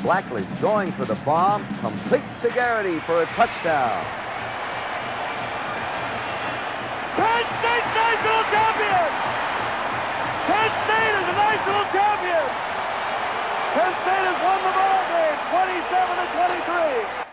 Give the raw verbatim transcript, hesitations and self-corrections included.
Blackledge going for the bomb, complete to Garrity for a touchdown. Penn State high school champion! Penn State is a high school champion! Penn State has won the ball game, twenty-seven to twenty-three.